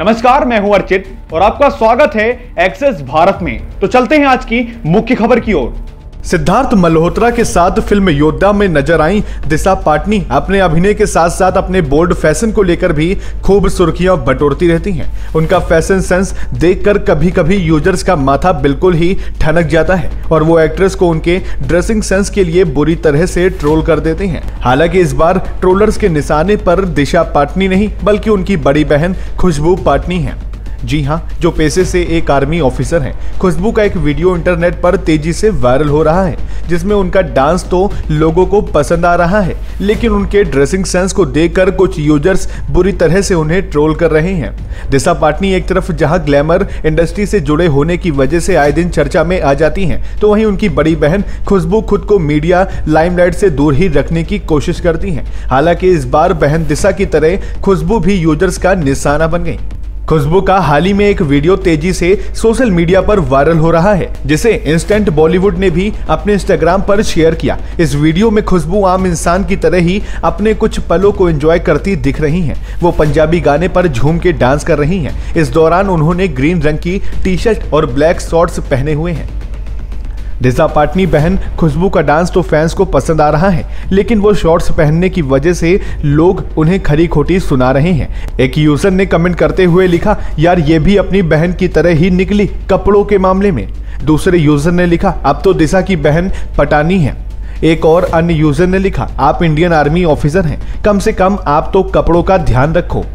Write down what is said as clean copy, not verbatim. नमस्कार, मैं हूं अर्चित और आपका स्वागत है एक्सेस भारत में। तो चलते हैं आज की मुख्य खबर की ओर। सिद्धार्थ मल्होत्रा के साथ फिल्म योद्धा में नजर आई दिशा पाटनी अपने अभिनय के साथ साथ अपने बोल्ड फैशन को लेकर भी खूब सुर्खियां बटोरती रहती हैं। उनका फैशन सेंस देखकर कभी-कभी यूजर्स का माथा बिल्कुल ही ठनक जाता है और वो एक्ट्रेस को उनके ड्रेसिंग सेंस के लिए बुरी तरह से ट्रोल कर देते हैं। हालांकि इस बार ट्रोलर्स के निशाने पर दिशा पाटनी नहीं बल्कि उनकी बड़ी बहन खुशबू पाटनी है। जी हाँ, जो पेशे से एक आर्मी ऑफिसर हैं। खुशबू का एक वीडियो इंटरनेट पर तेजी से वायरल हो रहा है जिसमें उनका डांस तो लोगों को पसंद आ रहा है, लेकिन उनके ड्रेसिंग सेंस को देखकर कुछ यूजर्स बुरी तरह से उन्हें ट्रोल कर रहे हैं। दिशा पाटनी एक तरफ जहां ग्लैमर इंडस्ट्री से जुड़े होने की वजह से आए दिन चर्चा में आ जाती हैं, तो वहीं उनकी बड़ी बहन खुशबू खुद को मीडिया लाइमलाइट से दूर ही रखने की कोशिश करती हैं। हालांकि इस बार बहन दिशा की तरह खुशबू भी यूजर्स का निशाना बन गई। खुशबू का हाल ही में एक वीडियो तेजी से सोशल मीडिया पर वायरल हो रहा है जिसे इंस्टेंट बॉलीवुड ने भी अपने इंस्टाग्राम पर शेयर किया। इस वीडियो में खुशबू आम इंसान की तरह ही अपने कुछ पलों को एंजॉय करती दिख रही हैं। वो पंजाबी गाने पर झूम के डांस कर रही हैं। इस दौरान उन्होंने ग्रीन रंग की टी शर्ट और ब्लैक शॉर्ट्स पहने हुए हैं। दिशा पाटनी बहन खुशबू का डांस तो फैंस को पसंद आ रहा है, लेकिन वो शॉर्ट्स पहनने की वजह से लोग उन्हें खरी खोटी सुना रहे हैं। एक यूजर ने कमेंट करते हुए लिखा, यार ये भी अपनी बहन की तरह ही निकली कपड़ों के मामले में। दूसरे यूजर ने लिखा, अब तो दिशा की बहन पटानी है। एक और अन्य यूजर ने लिखा, आप इंडियन आर्मी ऑफिसर हैं, कम से कम आप तो कपड़ों का ध्यान रखो।